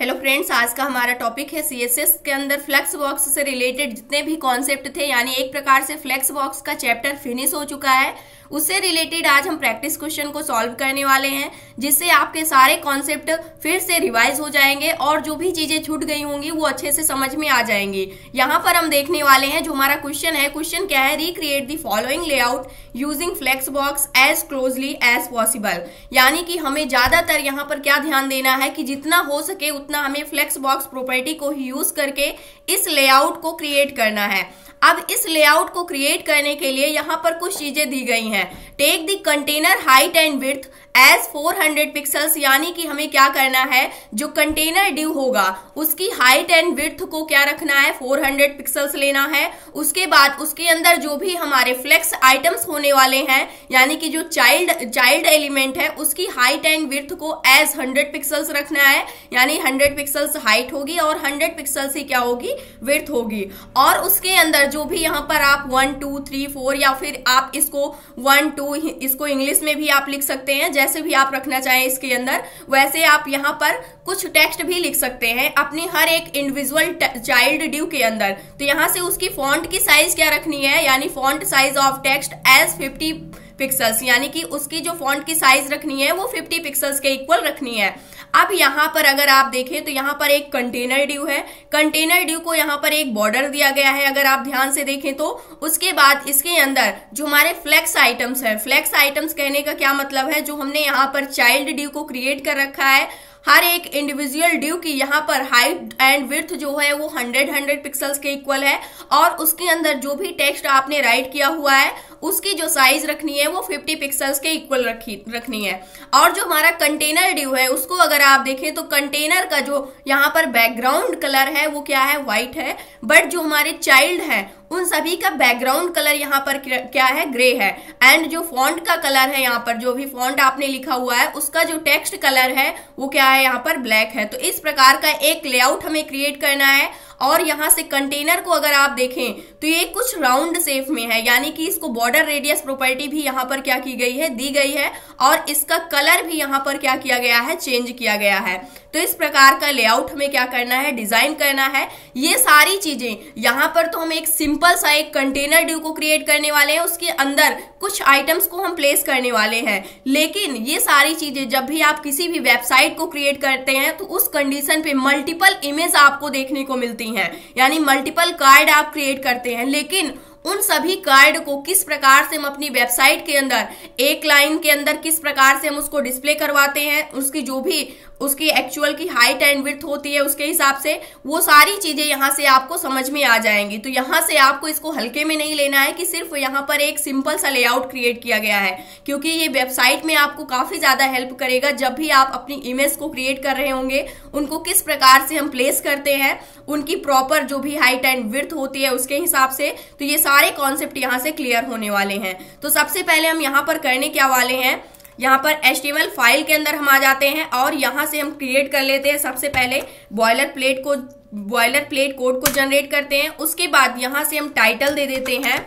Hello friends, आज का हमारा टॉपिक है सीएसएस के अंदर फ्लेक्सबॉक्स से रिलेटेड जितने भी कॉन्सेप्ट थे, यानी एक प्रकार से फ्लेक्सबॉक्स का चैप्टर फिनिश हो चुका है। उससे रिलेटेड आज हम प्रैक्टिस क्वेश्चन को सॉल्व करने वाले हैं, जिससे आपके सारे कॉन्सेप्ट फिर से रिवाइज हो जाएंगे और जो भी चीजें छूट गई होंगी वो अच्छे से समझ में आ जाएंगी। यहाँ पर हम देखने वाले हैं जो हमारा क्वेश्चन है। क्वेश्चन क्या है? Recreate the following layout using flexbox as closely as possible. यानी कि हमें ज्यादातर यहाँ पर क्या ध्यान देना है कि जितना हो सके उतना हमें फ्लेक्सबॉक्स प्रॉपर्टी को ही यूज करके इस लेआउट को क्रिएट करना है। अब इस लेआउट को क्रिएट करने के लिए यहाँ पर कुछ चीजें दी गई हैं। Take the container height and width as 400 pixels, यानी कि हमें क्या करना है, जो कंटेनर ड्यू होगा उसकी हाइट एंड विड्थ को क्या रखना है, 400 पिक्सल्स लेना है। उसके बाद उसके अंदर जो भी हमारे फ्लेक्स आइटम्स होने वाले हैं, यानी कि जो चाइल्ड एलिमेंट है, उसकी हाइट एंड विड्थ को एज 100 पिक्सल्स रखना है, यानी 100 पिक्सल्स हाइट होगी और 100 पिक्सल्स ही क्या होगी, विड्थ होगी। और उसके अंदर जो भी यहाँ पर आप 1 2 3 4 या फिर आप इसको 1 2 इसको इंग्लिश में भी आप लिख सकते हैं, जैसे भी आप रखना चाहें इसके अंदर वैसे आप यहाँ पर कुछ टेक्स्ट भी लिख सकते हैं अपने हर एक इंडिविजुअल चाइल्ड ड्यू के अंदर। तो यहाँ से उसकी फॉन्ट की साइज क्या रखनी है, यानी font size of text as 50 pixels, यानी कि उसकी जो फॉन्ट की साइज रखनी है वो 50 पिक्सल्स के इक्वल रखनी है। अब यहाँ पर अगर आप देखें तो यहाँ पर एक कंटेनर ड्यू है। कंटेनर ड्यू को यहाँ पर एक बॉर्डर दिया गया है अगर आप ध्यान से देखें तो। उसके बाद इसके अंदर जो हमारे फ्लेक्स आइटम्स है, फ्लेक्स आइटम्स कहने का क्या मतलब है, जो हमने यहाँ पर चाइल्ड ड्यू को क्रिएट कर रखा है, हर एक इंडिविजुअल ड्यू की यहाँ पर हाइट एंड विड्थ जो है वो 100 पिक्सल्स के इक्वल है। और उसके अंदर जो भी टेक्स्ट आपने राइट किया हुआ है उसकी जो साइज रखनी है वो 50 पिक्सल्स के इक्वल रखनी है। और जो हमारा कंटेनर ड्यू है उसको अगर आप देखें तो कंटेनर का जो यहाँ पर बैकग्राउंड कलर है वो क्या है, व्हाइट है, बट जो हमारे चाइल्ड है उन सभी का बैकग्राउंड कलर यहाँ पर क्या है, ग्रे है। एंड जो फॉन्ट का कलर है, यहाँ पर जो भी फॉन्ट आपने लिखा हुआ है उसका जो टेक्स्ट कलर है वो क्या है, यहाँ पर ब्लैक है। तो इस प्रकार का एक लेआउट हमें क्रिएट करना है। और यहाँ से कंटेनर को अगर आप देखें तो ये कुछ राउंड शेप में है, यानी कि इसको बॉर्डर रेडियस प्रॉपर्टी भी यहाँ पर क्या की गई है, दी गई है। और इसका कलर भी यहाँ पर क्या किया गया है, चेंज किया गया है। तो इस प्रकार का लेआउट हमें क्या करना है, डिजाइन करना है। ये सारी चीजें यहाँ पर तो हम एक सिंपल सा एक कंटेनर ड्यू को क्रिएट करने वाले हैं, उसके अंदर कुछ आइटम्स को हम प्लेस करने वाले हैं। लेकिन ये सारी चीजें जब भी आप किसी भी वेबसाइट को क्रिएट करते हैं तो उस कंडीशन पे मल्टीपल इमेज आपको देखने को मिलती हैं, यानी मल्टीपल कार्ड आप क्रिएट करते हैं। लेकिन उन सभी कार्ड को किस प्रकार से हम अपनी वेबसाइट के अंदर एक लाइन के अंदर किस प्रकार से हम उसको डिस्प्ले करवाते हैं, उसकी जो भी उसकी एक्चुअल की हाइट एंड विड्थ होती है उसके हिसाब से, वो सारी चीजें यहाँ से आपको समझ में आ जाएंगी। तो यहाँ से आपको इसको हल्के में नहीं लेना है कि सिर्फ यहाँ पर एक सिंपल सा लेआउट क्रिएट किया गया है, क्योंकि ये वेबसाइट में आपको काफी ज्यादा हेल्प करेगा। जब भी आप अपनी इमेज को क्रिएट कर रहे होंगे, उनको किस प्रकार से हम प्लेस करते हैं, उनकी प्रॉपर जो भी हाइट एंड विड्थ होती है उसके हिसाब से, तो ये सारे कॉन्सेप्ट यहाँ से क्लियर होने वाले हैं। तो सबसे पहले हम यहाँ पर करने क्या वाले हैं, यहाँ पर HTML फाइल के अंदर हम आ जाते हैं और यहाँ से हम क्रिएट कर लेते हैं। सबसे पहले बॉयलर प्लेट कोड को जनरेट करते हैं। उसके बाद यहाँ से हम टाइटल दे देते हैं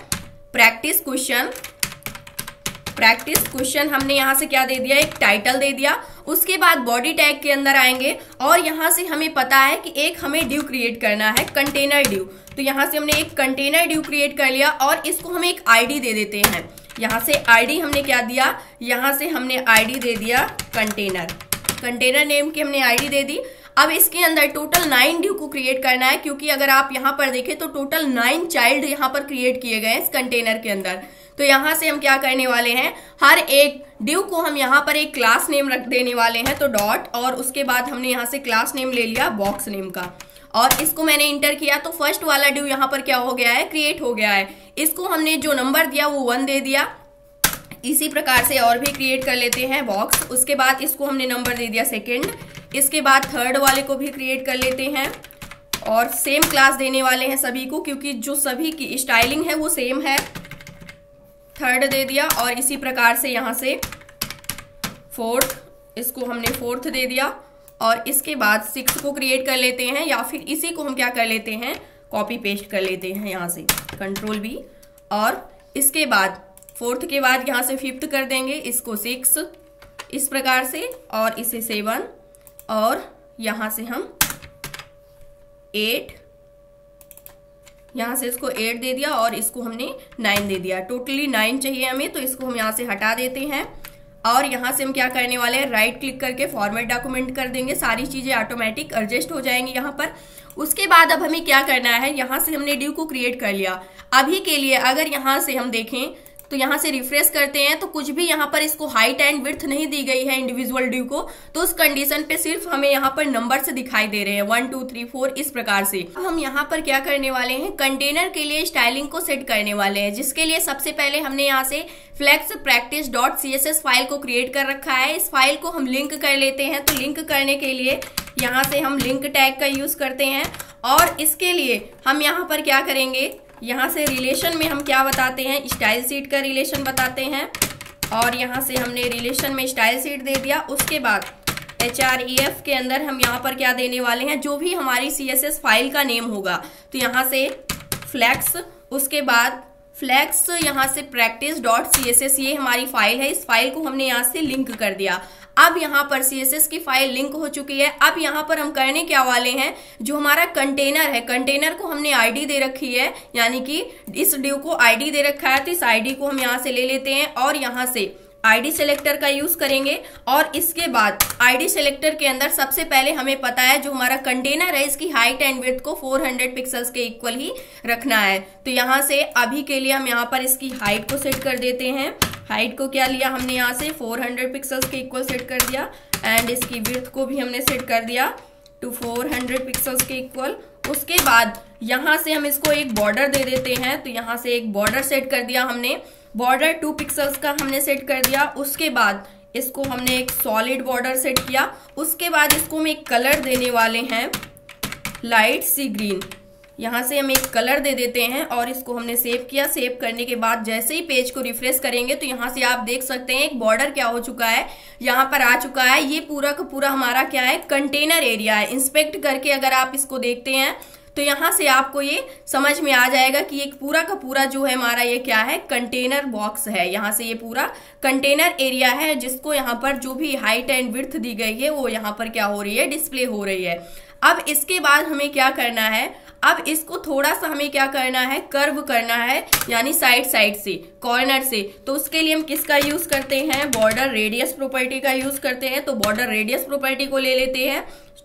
प्रैक्टिस क्वेश्चन। प्रैक्टिस क्वेश्चन हमने यहाँ से क्या दे दिया, एक टाइटल दे दिया। उसके बाद बॉडी टैग के अंदर आएंगे और यहाँ से हमें पता है कि एक हमें ड्यू क्रिएट करना है, कंटेनर ड्यू। तो यहाँ से हमने एक कंटेनर ड्यू क्रिएट कर लिया और इसको हम एक आईडी दे देते हैं। यहाँ से आईडी हमने क्या दिया, यहाँ से हमने आईडी दे दिया कंटेनर नेम की हमने आईडी दे दी। अब इसके अंदर टोटल 9 ड्यू को क्रिएट करना है, क्योंकि अगर आप यहाँ पर देखें तो टोटल 9 चाइल्ड यहाँ पर क्रिएट किए गए हैं इस कंटेनर के अंदर। तो यहाँ से हम क्या करने वाले हैं, हर एक ड्यू को हम यहाँ पर एक क्लास नेम रख देने वाले हैं। तो डॉट और उसके बाद हमने यहाँ से क्लास नेम ले लिया बॉक्स नेम का, और इसको मैंने इंटर किया तो फर्स्ट वाला ड्यू यहाँ पर क्या हो गया है, क्रिएट हो गया है। इसको हमने जो नंबर दिया वो 1 दे दिया। इसी प्रकार से और भी क्रिएट कर लेते हैं बॉक्स। उसके बाद इसको हमने नंबर दे दिया सेकंड। इसके बाद थर्ड वाले को भी क्रिएट कर लेते हैं और सेम क्लास देने वाले हैं सभी को, क्योंकि जो सभी की स्टाइलिंग है वो सेम है। थर्ड दे दिया और इसी प्रकार से यहाँ से फोर्थ, इसको हमने फोर्थ दे दिया। और इसके बाद 6 को क्रिएट कर लेते हैं, या फिर इसी को हम क्या कर लेते हैं, कॉपी पेस्ट कर लेते हैं यहाँ से Ctrl+B। और इसके बाद फोर्थ के बाद यहाँ से 5th कर देंगे, इसको 6 इस प्रकार से, और इसे 7, और यहाँ से हम 8, यहाँ से इसको 8 दे दिया और इसको हमने 9 दे दिया। टोटली 9 चाहिए हमें, तो इसको हम यहाँ से हटा देते हैं और यहाँ से हम क्या करने वाले हैं, राइट क्लिक करके फॉर्मेट डॉक्यूमेंट कर देंगे। सारी चीज़ें ऑटोमेटिक एडजस्ट हो जाएंगी यहाँ पर। उसके बाद अब हमें क्या करना है, यहाँ से हमने ड्यू को क्रिएट कर लिया। अभी के लिए अगर यहाँ से हम देखें तो यहाँ से रिफ्रेश करते हैं तो कुछ भी यहाँ पर इसको हाइट एंड विड्थ नहीं दी गई है इंडिविजुअल ड्यू को, तो उस कंडीशन पे सिर्फ हमें यहाँ पर नंबर से दिखाई दे रहे हैं 1 2 3 4 इस प्रकार से। अब हम यहाँ पर क्या करने वाले हैं, कंटेनर के लिए स्टाइलिंग को सेट करने वाले हैं, जिसके लिए सबसे पहले हमने यहाँ से flexpractice.css फाइल को क्रिएट कर रखा है। इस फाइल को हम लिंक कर लेते हैं, तो लिंक करने के लिए यहाँ से हम लिंक टैग का यूज करते हैं और इसके लिए हम यहाँ पर क्या करेंगे, यहाँ से रिलेशन में हम क्या बताते हैं, स्टाइल शीट का रिलेशन बताते हैं और यहाँ से हमने रिलेशन में स्टाइल शीट दे दिया। उसके बाद href के अंदर हम यहाँ पर क्या देने वाले हैं, जो भी हमारी css फाइल का नेम होगा, तो यहाँ से फ्लैक्स, उसके बाद फ्लैक्स यहाँ से practice.css ये हमारी फाइल है, इस फाइल को हमने यहाँ से लिंक कर दिया। अब यहाँ पर CSS की फाइल लिंक हो चुकी है। अब यहाँ पर हम करने क्या वाले हैं, जो हमारा कंटेनर है, कंटेनर को हमने आईडी दे रखी है, यानी कि इस ड्यू को आईडी दे रखा है, तो इस आईडी को हम यहाँ से ले लेते हैं और यहाँ से आईडी सेलेक्टर का यूज करेंगे। और इसके बाद आईडी सेलेक्टर के अंदर सबसे पहले हमें पता है जो हमारा कंटेनर है इसकी हाइट एंड विड्थ को 400 पिक्सल्स के इक्वल ही रखना है, तो यहाँ से अभी के लिए हम यहाँ पर इसकी हाइट को सेट कर देते हैं। हाइट को क्या लिया हमने यहाँ से 400 पिक्सल्स के इक्वल सेट कर दिया एंड इसकी विड्थ को भी हमने सेट कर दिया टू 400 पिक्सल्स के इक्वल। उसके बाद यहाँ से हम इसको एक बॉर्डर दे देते हैं, तो यहाँ से एक बॉर्डर सेट कर दिया हमने, बॉर्डर 2 पिक्सल्स का हमने सेट कर दिया। उसके बाद इसको हमने एक सॉलिड बॉर्डर सेट किया। उसके बाद इसको हम एक कलर देने वाले हैं लाइट सी ग्रीन, यहाँ से हम एक कलर दे देते हैं और इसको हमने सेव किया। सेव करने के बाद जैसे ही पेज को रिफ्रेश करेंगे तो यहाँ से आप देख सकते हैं एक बॉर्डर क्या हो चुका है, यहाँ पर आ चुका है। ये पूरा का पूरा हमारा क्या है, कंटेनर एरिया है। इंस्पेक्ट करके अगर आप इसको देखते हैं तो यहाँ से आपको ये समझ में आ जाएगा कि एक पूरा का पूरा जो है हमारा ये क्या है, कंटेनर बॉक्स है। यहाँ से ये पूरा कंटेनर एरिया है, जिसको यहाँ पर जो भी हाइट एंड विड्थ दी गई है वो यहाँ पर क्या हो रही है, डिस्प्ले हो रही है। अब इसके बाद हमें क्या करना है, अब इसको थोड़ा सा हमें क्या करना है, कर्व करना है, यानी साइड साइड से, कॉर्नर से। तो उसके लिए हम किसका यूज करते हैं, बॉर्डर रेडियस प्रॉपर्टी का यूज करते हैं। तो बॉर्डर रेडियस प्रॉपर्टी को ले लेते हैं,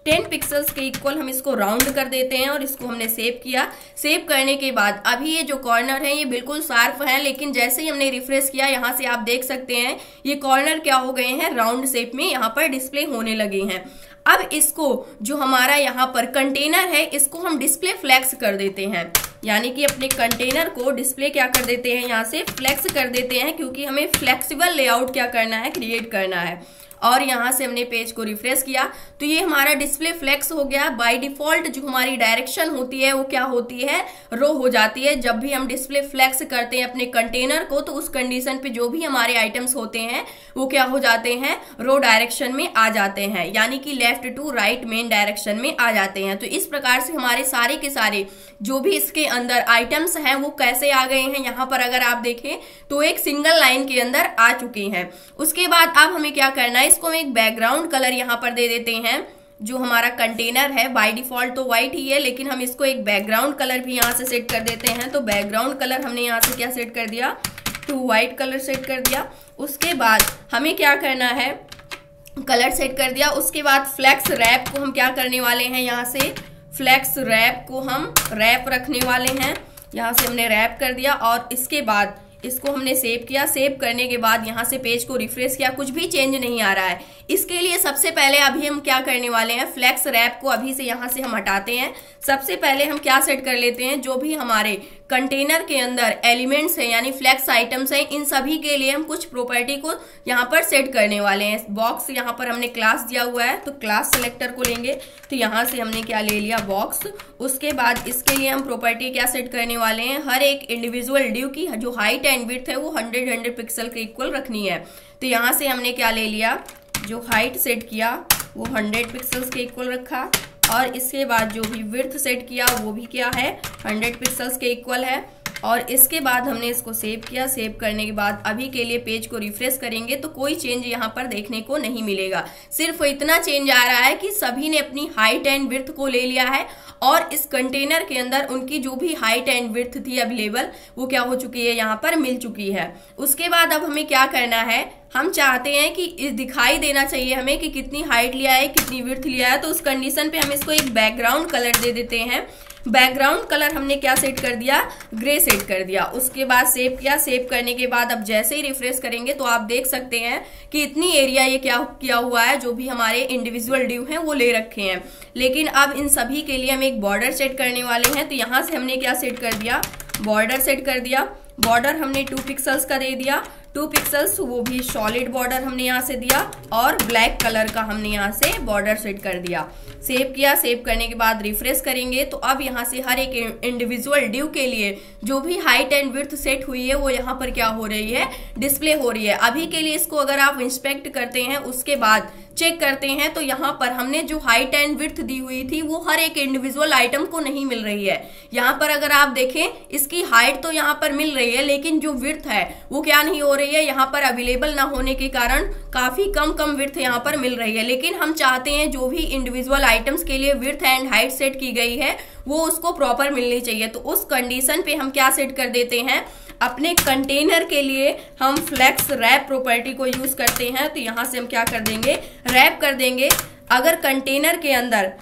10 पिक्सल्स के इक्वल हम इसको राउंड कर देते हैं और इसको हमने सेव किया। सेव करने के बाद अभी ये जो कॉर्नर है ये बिल्कुल शार्प है, लेकिन जैसे ही हमने रिफ्रेश किया यहाँ से आप देख सकते हैं ये कॉर्नर क्या हो गए हैं, राउंड शेप में यहाँ पर डिस्प्ले होने लगे हैं। अब इसको जो हमारा यहाँ पर कंटेनर है इसको हम डिस्प्ले फ्लेक्स कर देते हैं, यानी कि अपने कंटेनर को डिस्प्ले क्या कर देते हैं, यहाँ से फ्लेक्स कर देते हैं, क्योंकि हमें फ्लेक्सिबल लेआउट क्या करना है, क्रिएट करना है। और यहाँ से हमने पेज को रिफ्रेश किया तो ये हमारा डिस्प्ले फ्लेक्स हो गया। बाय डिफॉल्ट जो हमारी डायरेक्शन होती है वो क्या होती है, रो हो जाती है। जब भी हम डिस्प्ले फ्लेक्स करते हैं अपने कंटेनर को तो उस कंडीशन पे जो भी हमारे आइटम्स होते हैं वो क्या हो जाते हैं, रो डायरेक्शन में आ जाते हैं, यानी कि left to right main direction में आ जाते हैं। तो इस प्रकार से हमारे सारे के सारे जो भी इसके अंदर आइटम्स हैं वो कैसे आ गए हैं, यहाँ पर अगर आप देखें तो एक सिंगल लाइन के अंदर आ चुके हैं। उसके बाद अब हमें क्या करना है, इसको हम एक बैकग्राउंड कलर यहाँ पर दे देते हैं। जो हमारा कंटेनर है बाय डिफॉल्ट तो व्हाइट ही है, लेकिन हम इसको एक बैकग्राउंड कलर भी यहाँ से सेट कर देते हैं। तो बैकग्राउंड कलर हमने यहाँ से क्या सेट कर दिया, टू व्हाइट कलर सेट कर दिया। उसके बाद हमें क्या करना है, कलर सेट कर दिया। उसके बाद फ्लेक्स रैप को हम क्या करने वाले हैं, यहाँ से फ्लेक्स रैप को हम रैप रखने वाले हैं, यहाँ से हमने रैप कर दिया। और इसके बाद इसको हमने सेव किया। सेव करने के बाद यहाँ से पेज को रिफ्रेश किया, कुछ भी चेंज नहीं आ रहा है। इसके लिए सबसे पहले अभी हम क्या करने वाले हैं, फ्लेक्स रैप को अभी से यहाँ से हम हटाते हैं। सबसे पहले हम क्या सेट कर लेते हैं, जो भी हमारे कंटेनर के अंदर एलिमेंट्स हैं यानी फ्लेक्स आइटम्स हैं, इन सभी के लिए हम कुछ प्रॉपर्टी को यहाँ पर सेट करने वाले हैं। बॉक्स यहाँ पर हमने क्लास दिया हुआ है, तो क्लास सेलेक्टर को लेंगे तो यहाँ से हमने क्या ले लिया, बॉक्स। उसके बाद इसके लिए हम प्रॉपर्टी क्या सेट करने वाले हैं, हर एक इंडिविजुअल ड्यू की जो हाइट एंड विड्थ है वो 100 पिक्सल के इक्वल रखनी है। तो यहाँ से हमने क्या ले लिया, जो हाइट सेट किया वो 100 पिक्सल्स के इक्वल रखा और इसके बाद जो भी विड्थ सेट किया वो भी क्या है, 100 पिक्सल्स के इक्वल है। और इसके बाद हमने इसको सेव किया। सेव करने के बाद अभी के लिए पेज को रिफ्रेश करेंगे तो कोई चेंज यहाँ पर देखने को नहीं मिलेगा। सिर्फ इतना चेंज आ रहा है कि सभी ने अपनी हाइट एंड विड्थ को ले लिया है और इस कंटेनर के अंदर उनकी जो भी हाइट एंड विड्थ थी अवेलेबल वो क्या हो चुकी है, यहाँ पर मिल चुकी है। उसके बाद अब हमें क्या करना है, हम चाहते हैं कि दिखाई देना चाहिए हमें कि कितनी हाइट लिया है कितनी विड्थ लिया है। तो उस कंडीशन पे हम इसको एक बैकग्राउंड कलर दे देते हैं। बैकग्राउंड कलर हमने क्या सेट कर दिया, ग्रे सेट कर दिया। उसके बाद सेव किया। सेव करने के बाद अब जैसे ही रिफ्रेश करेंगे तो आप देख सकते हैं कि इतनी एरिया ये क्या किया हुआ है, जो भी हमारे इंडिविजुअल ड्यू हैं वो ले रखे हैं। लेकिन अब इन सभी के लिए हम एक बॉर्डर सेट करने वाले हैं। तो यहाँ से हमने क्या सेट कर दिया, बॉर्डर सेट कर दिया। बॉर्डर हमने 2 पिक्सल्स का दे दिया, 2 पिक्सल्स वो भी सॉलिड बॉर्डर हमने यहाँ से दिया और ब्लैक कलर का हमने यहाँ से बॉर्डर सेट कर दिया। सेव किया। सेव करने के बाद रिफ्रेश करेंगे तो अब यहाँ से हर एक इंडिविजुअल ड्यू के लिए जो भी हाइट एंड विड्थ सेट हुई है वो यहाँ पर क्या हो रही है, डिस्प्ले हो रही है। अभी के लिए इसको अगर आप इंस्पेक्ट करते हैं उसके बाद चेक करते हैं तो यहाँ पर हमने जो हाइट एंड विड्थ दी हुई थी वो हर एक इंडिविजुअल आइटम को नहीं मिल रही है। यहाँ पर अगर आप देखें इसकी हाइट तो यहाँ पर मिल रही है लेकिन जो विड्थ है वो क्या नहीं हो रही है, यहाँ पर अवेलेबल ना होने के कारण काफी कम विड्थ यहाँ पर मिल रही है। लेकिन हम चाहते हैं जो भी इंडिविजुअल आइटम्स के लिए विड्थ एंड हाइट सेट की गई है वो उसको प्रॉपर मिलनी चाहिए। तो उस कंडीशन पे हम क्या सेट कर देते हैं, अपने कंटेनर के लिए हम फ्लेक्स रैप प्रॉपर्टी को यूज करते हैं। तो यहाँ से हम क्या कर देंगे, रैप कर देंगे। अगर कंटेनर के अंदर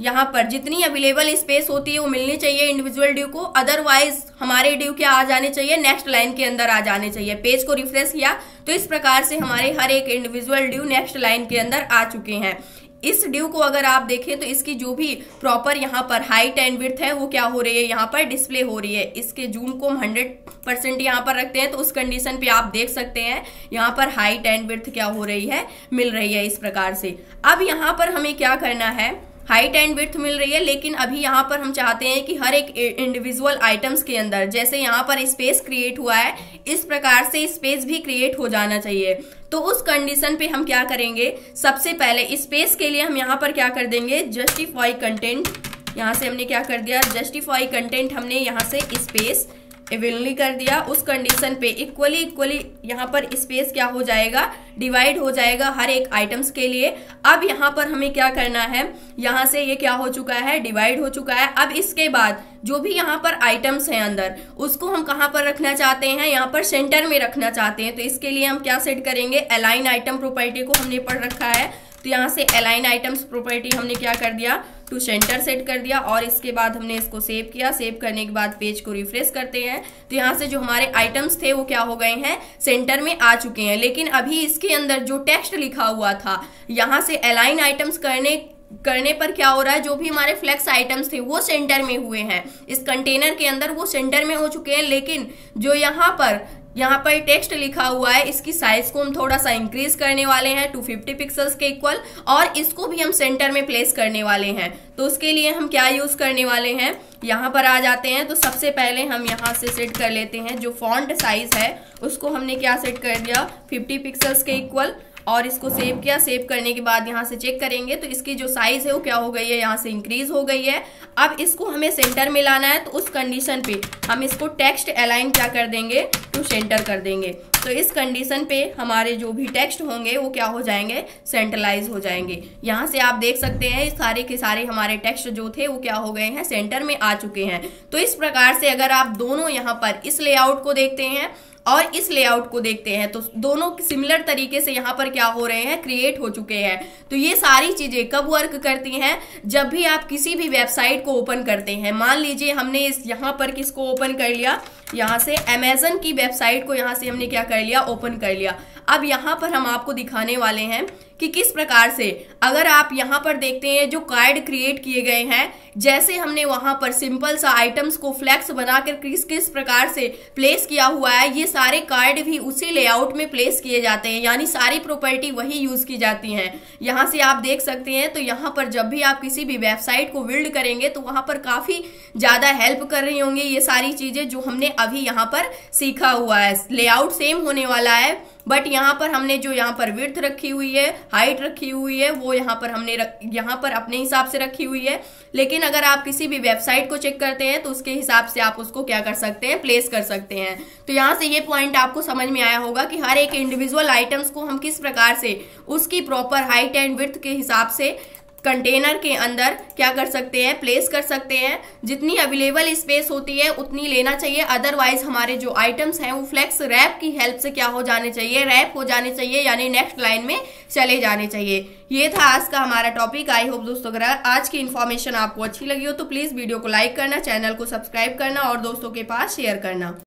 यहाँ पर जितनी अवेलेबल स्पेस होती है वो मिलनी चाहिए इंडिविजुअल ड्यू को, अदरवाइज हमारे ड्यू क्या आ जाने चाहिए, नेक्स्ट लाइन के अंदर आ जाने चाहिए। पेज को रिफ्रेश किया तो इस प्रकार से हमारे हर एक इंडिविजुअल ड्यू नेक्स्ट लाइन के अंदर आ चुके हैं। इस ड्यू को अगर आप देखें तो इसकी जो भी प्रॉपर यहाँ पर हाइट एंड विड्थ है वो क्या हो रही है, यहाँ पर डिस्प्ले हो रही है। इसके जूम को हम 100% यहाँ पर रखते हैं तो उस कंडीशन पे आप देख सकते हैं यहाँ पर हाइट एंड विड्थ क्या हो रही है, मिल रही है इस प्रकार से। अब यहाँ पर हमें क्या करना है, हाइट एंड विड्थ मिल रही है लेकिन अभी यहाँ पर हम चाहते हैं कि हर एक इंडिविजुअल आइटम्स के अंदर जैसे यहाँ पर स्पेस क्रिएट हुआ है इस प्रकार से स्पेस भी क्रिएट हो जाना चाहिए। तो उस कंडीशन पे हम क्या करेंगे, सबसे पहले स्पेस के लिए हम यहाँ पर क्या कर देंगे, जस्टिफाई कंटेंट। यहाँ से हमने क्या कर दिया, जस्टिफाई कंटेंट हमने यहाँ से स्पेस इवनली कर दिया। उस कंडीशन पे इक्वली यहाँ पर स्पेस क्या हो जाएगा, डिवाइड हो जाएगा हर एक आइटम्स के लिए। अब यहाँ पर हमें क्या करना है, यहाँ से ये क्या हो चुका है, डिवाइड हो चुका है। अब इसके बाद जो भी यहाँ पर आइटम्स हैं अंदर उसको हम कहाँ पर रखना चाहते हैं, यहाँ पर सेंटर में रखना चाहते हैं। तो इसके लिए हम क्या सेट करेंगे, अलाइन आइटम प्रॉपर्टी को हमने पढ़ रखा है। तो यहाँ से अलाइन आइटम्स प्रॉपर्टी हमने क्या कर दिया, टू सेंटर सेट कर दिया और इसके बाद हमने इसको सेव किया। सेव करने के बाद पेज को रिफ्रेश करते हैं तो यहाँ से जो हमारे आइटम्स थे वो क्या हो गए हैं, सेंटर में आ चुके हैं। लेकिन अभी इसके अंदर जो टेक्स्ट लिखा हुआ था यहाँ से अलाइन आइटम्स करने पर क्या हो रहा है, जो भी हमारे फ्लेक्स आइटम्स थे वो सेंटर में हुए हैं। इस कंटेनर के अंदर वो सेंटर में हो चुके हैं लेकिन जो यहाँ पर टेक्स्ट लिखा हुआ है इसकी साइज को हम थोड़ा सा इंक्रीज करने वाले हैं 250 पिक्सल्स के इक्वल और इसको भी हम सेंटर में प्लेस करने वाले हैं। तो उसके लिए हम क्या यूज करने वाले हैं, यहाँ पर आ जाते हैं। तो सबसे पहले हम यहाँ से सेट कर लेते हैं जो फॉन्ट साइज है उसको हमने क्या सेट कर दिया, 50 पिक्सल्स के इक्वल और इसको सेव किया। सेव करने के बाद यहाँ से चेक करेंगे तो इसकी जो साइज है वो क्या हो गई है, यहाँ से इंक्रीज हो गई है। अब इसको हमें सेंटर में लाना है तो उस कंडीशन पे हम इसको टेक्स्ट अलाइन क्या कर देंगे, टू सेंटर कर देंगे। तो इस कंडीशन पे हमारे जो भी टेक्स्ट होंगे वो क्या हो जाएंगे, सेंट्रलाइज हो जाएंगे। यहाँ से आप देख सकते हैं सारे के सारे हमारे टेक्स्ट जो थे वो क्या हो गए हैं, सेंटर में आ चुके हैं। तो इस प्रकार से अगर आप दोनों यहाँ पर इस लेआउट को देखते हैं और इस लेआउट को देखते हैं तो दोनों सिमिलर तरीके से यहाँ पर क्या हो रहे हैं, क्रिएट हो चुके हैं। तो ये सारी चीजें कब वर्क करती हैं, जब भी आप किसी भी वेबसाइट को ओपन करते हैं। मान लीजिए हमने इस यहाँ पर किसको ओपन कर लिया, यहाँ से अमेजन की वेबसाइट को यहाँ से हमने क्या कर लिया, ओपन कर लिया। अब यहाँ पर हम आपको दिखाने वाले हैं कि किस प्रकार से अगर आप यहाँ पर देखते हैं जो कार्ड क्रिएट किए गए हैं, जैसे हमने वहां पर सिंपल सा आइटम्स को फ्लेक्स बनाकर किस प्रकार से प्लेस किया हुआ है, ये सारे कार्ड भी उसी लेआउट में प्लेस किए जाते हैं। यानी सारी प्रॉपर्टी वही यूज की जाती है। यहाँ से आप देख सकते हैं। तो यहाँ पर जब भी आप किसी भी वेबसाइट को बिल्ड करेंगे तो वहां पर काफी ज्यादा हेल्प कर रही होंगी ये सारी चीजें जो हमने अभी यहाँ पर सीखा हुआ है। लेआउट सेम होने वाला है बट यहाँ पर हमने जो यहाँ पर विड्थ रखी हुई है, हाइट रखी हुई है, वो यहाँ पर हमने यहाँ पर अपने हिसाब से रखी हुई है। लेकिन अगर आप किसी भी वेबसाइट को चेक करते हैं तो उसके हिसाब से आप उसको क्या कर सकते हैं, प्लेस कर सकते हैं। तो यहाँ से ये पॉइंट आपको समझ में आया होगा कि हर एक इंडिविजुअल आइटम्स को हम किस प्रकार से उसकी प्रॉपर हाइट एंड विड्थ के हिसाब से कंटेनर के अंदर क्या कर सकते हैं, प्लेस कर सकते हैं। जितनी अवेलेबल स्पेस होती है उतनी लेना चाहिए, अदरवाइज हमारे जो आइटम्स हैं वो फ्लेक्स रैप की हेल्प से क्या हो जाने चाहिए, रैप हो जाने चाहिए, यानी नेक्स्ट लाइन में चले जाने चाहिए। ये था आज का हमारा टॉपिक। आई होप दोस्तों अगर आज की इन्फॉर्मेशन आपको अच्छी लगी हो तो प्लीज़ वीडियो को लाइक करना, चैनल को सब्सक्राइब करना और दोस्तों के पास शेयर करना।